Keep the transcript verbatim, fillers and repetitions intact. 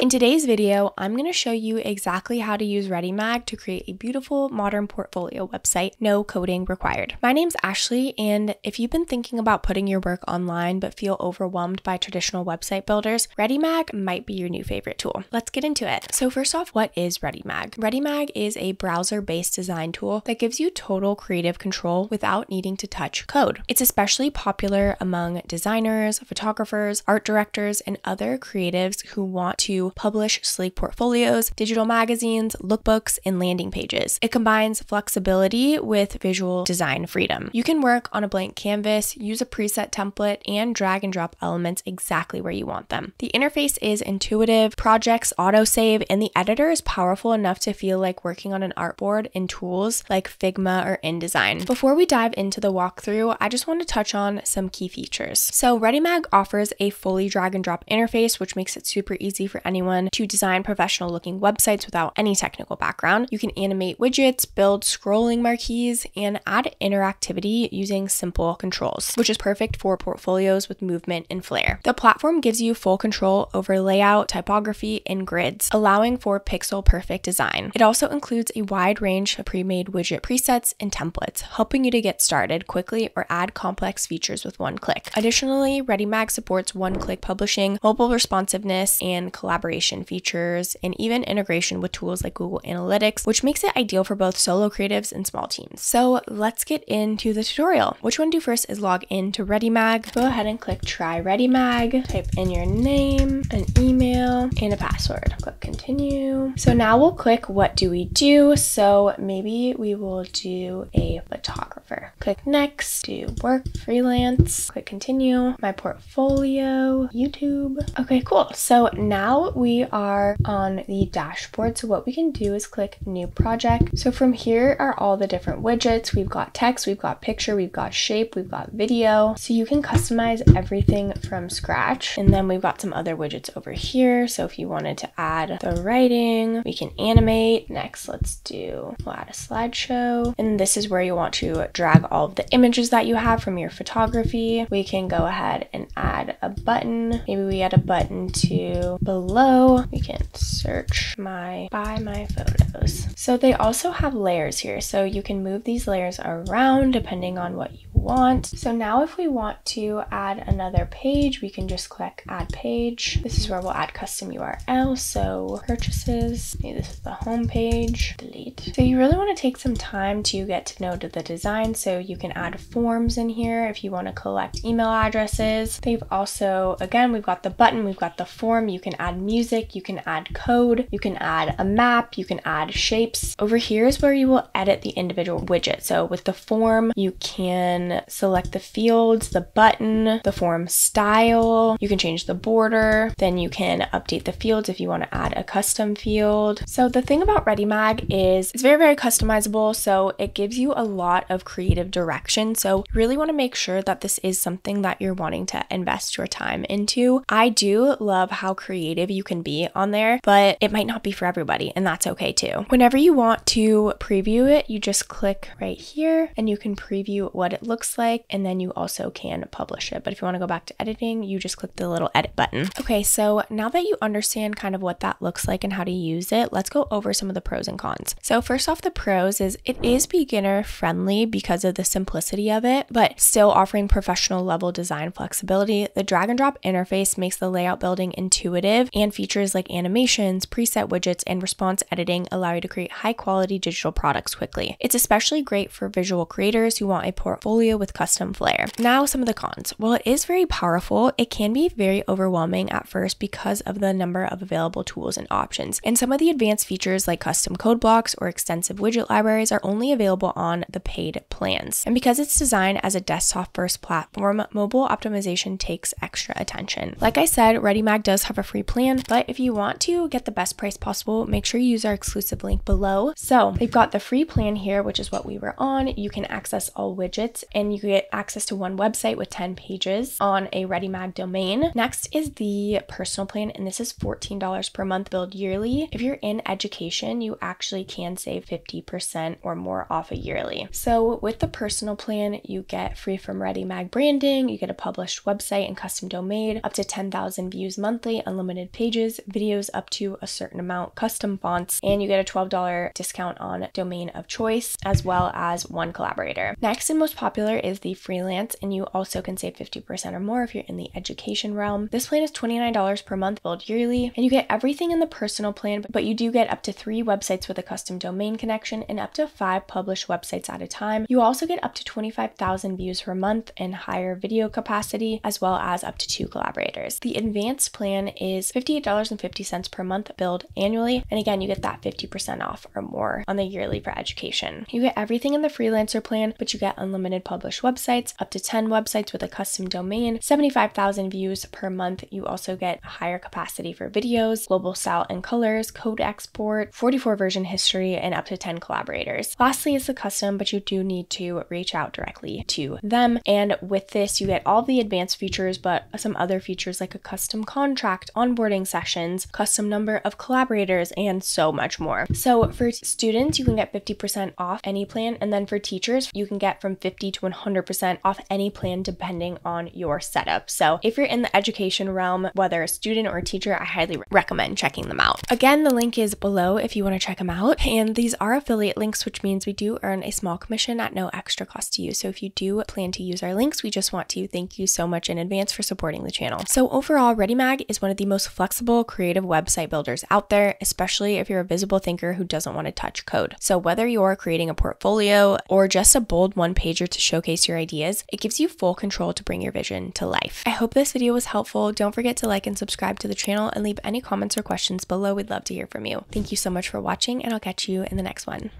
In today's video, I'm going to show you exactly how to use ReadyMag to create a beautiful modern portfolio website, no coding required. My name's Ashley, and if you've been thinking about putting your work online but feel overwhelmed by traditional website builders, ReadyMag might be your new favorite tool. Let's get into it. So first off, what is ReadyMag? ReadyMag is a browser-based design tool that gives you total creative control without needing to touch code. It's especially popular among designers, photographers, art directors, and other creatives who want to publish sleek portfolios, digital magazines, lookbooks, and landing pages. It combines flexibility with visual design freedom. You can work on a blank canvas, use a preset template, and drag and drop elements exactly where you want them. The interface is intuitive, projects autosave, and the editor is powerful enough to feel like working on an artboard in tools like Figma or InDesign. Before we dive into the walkthrough, I just want to touch on some key features. So ReadyMag offers a fully drag and drop interface, which makes it super easy for anyone to design professional looking websites without any technical background. You can animate widgets, build scrolling marquees, and add interactivity using simple controls, which is perfect for portfolios with movement and flair. The platform gives you full control over layout, typography, and grids, allowing for pixel perfect design. It also includes a wide range of pre-made widget presets and templates, helping you to get started quickly or add complex features with one click. Additionally, ReadyMag supports one-click publishing, mobile responsiveness, and collaboration features, and even integration with tools like Google Analytics, which makes it ideal for both solo creatives and small teams. So let's get into the tutorial. What you want to do first is log into ReadyMag. Go ahead and click try ReadyMag, type in your name, an email, and a password. Click continue. So now we'll click what do we do? So maybe we will do a photographer. Click next, do work, freelance, click continue, my portfolio, YouTube. Okay, cool. So now we We are on the dashboard. So what we can do is click new project. So from here are all the different widgets. We've got text, we've got picture, we've got shape, we've got video. So you can customize everything from scratch. And then we've got some other widgets over here. So if you wanted to add the writing, we can animate. Next, let's do, we'll add a slideshow. And this is where you want to drag all of the images that you have from your photography. We can go ahead and add a button. Maybe we add a button to below. We can search my by my photos. So they also have layers here, so you can move these layers around depending on what you want. So now if we want to add another page, we can just click add page. This is where we'll add custom U R L. So purchases, maybe this is the home page, delete. So you really want to take some time to get to know the design. So you can add forms in here if you want to collect email addresses. They've also, again, we've got the button, we've got the form, you can add music, you can add code, you can add a map, you can add shapes. Over here is where you will edit the individual widget. So with the form, you can select the fields, the button, the form style, you can change the border, then you can update the fields if you want to add a custom field. So the thing about ReadyMag is it's very, very customizable, so it gives you a lot of creative direction. So you really want to make sure that this is something that you're wanting to invest your time into. I do love how creative you can be on there, but it might not be for everybody, and that's okay too. Whenever you want to preview it, you just click right here and you can preview what it looks like, and then you also can publish it. But if you want to go back to editing, you just click the little edit button. Okay, so now that you understand kind of what that looks like and how to use it, let's go over some of the pros and cons. So first off, the pros is it is beginner friendly because of the simplicity of it, but still offering professional level design flexibility. The drag and drop interface makes the layout building intuitive, and features like animations, preset widgets, and response editing allow you to create high quality digital products quickly. It's especially great for visual creators who want a portfolio with custom flair. Now, some of the cons. While it is very powerful, it can be very overwhelming at first because of the number of available tools and options. And some of the advanced features like custom code blocks or extensive widget libraries are only available on the paid plans. And because it's designed as a desktop-first platform, mobile optimization takes extra attention. Like I said, ReadyMag does have a free plan, but if you want to get the best price possible, make sure you use our exclusive link below. So they've got the free plan here, which is what we were on. You can access all widgets, and you get access to one website with ten pages on a ReadyMag domain. Next is the personal plan, and this is fourteen dollars per month, billed yearly. If you're in education, you actually can save fifty percent or more off a yearly. So with the personal plan, you get free from ReadyMag branding, you get a published website and custom domain, up to ten thousand views monthly, unlimited page pages, videos up to a certain amount, custom fonts, and you get a twelve dollar discount on domain of choice, as well as one collaborator. Next and most popular is the freelance, and you also can save fifty percent or more if you're in the education realm. This plan is twenty-nine dollars per month, billed yearly, and you get everything in the personal plan, but you do get up to three websites with a custom domain connection and up to five published websites at a time. You also get up to twenty-five thousand views per month and higher video capacity, as well as up to two collaborators. The advanced plan is fifty-eight dollars and fifty cents per month, billed annually, and again, you get that fifty percent off or more on the yearly for education. You get everything in the freelancer plan, but you get unlimited published websites, up to ten websites with a custom domain, seventy-five thousand views per month. You also get higher capacity for videos, global style and colors, code export, forty-four version history, and up to ten collaborators. Lastly is the custom, but you do need to reach out directly to them. And with this, you get all the advanced features, but some other features like a custom contract, onboarding sessions, custom number of collaborators, and so much more. So for students, you can get fifty percent off any plan. And then for teachers, you can get from fifty to one hundred percent off any plan depending on your setup. So if you're in the education realm, whether a student or a teacher, I highly recommend checking them out. Again, the link is below if you want to check them out. And these are affiliate links, which means we do earn a small commission at no extra cost to you. So if you do plan to use our links, we just want to thank you so much in advance for supporting the channel. So overall, ReadyMag is one of the most flexible, creative website builders out there, especially if you're a visible thinker who doesn't want to touch code. So whether you're creating a portfolio or just a bold one-pager to showcase your ideas, it gives you full control to bring your vision to life. I hope this video was helpful. Don't forget to like and subscribe to the channel and leave any comments or questions below. We'd love to hear from you. Thank you so much for watching, and I'll catch you in the next one.